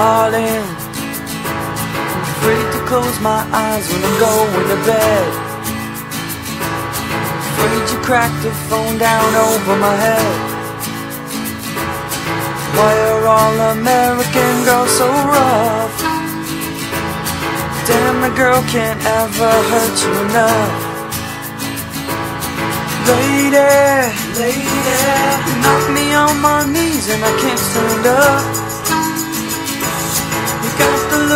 darling. I'm afraid to close my eyes when I'm going to bed. I'm afraid you cracked the phone down over my head. Why are all American girls so rough? Damn, a girl can't ever hurt you enough. Lady, lady, you knock me on my knees and I can't stand up.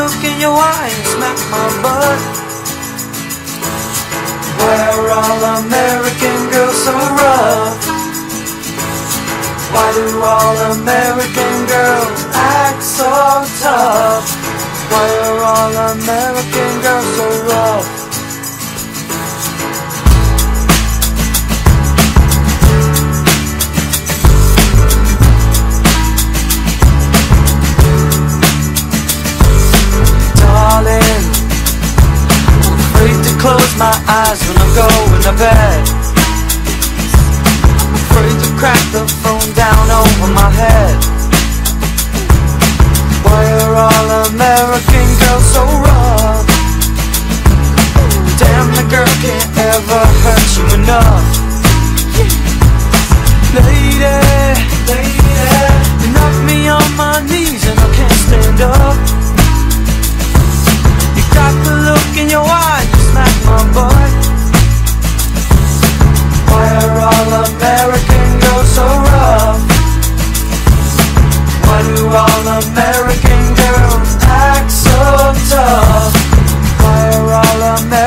Look in your eye and smack my butt. Why are all American girls so rough? Why do all American girls act so tough? Why are all American girls so rough? Close my eyes when I'm going to bed. I'm afraid to crack the phone down over my head. Why are all American girls so rough? Damn, the girl can't ever hurt you enough. Lady, lady, you knock me on my knees and I can't stand up. You got the look in your eyes. My boy, why are all American girls so rough? Why do all American girls act so tough? Why are all American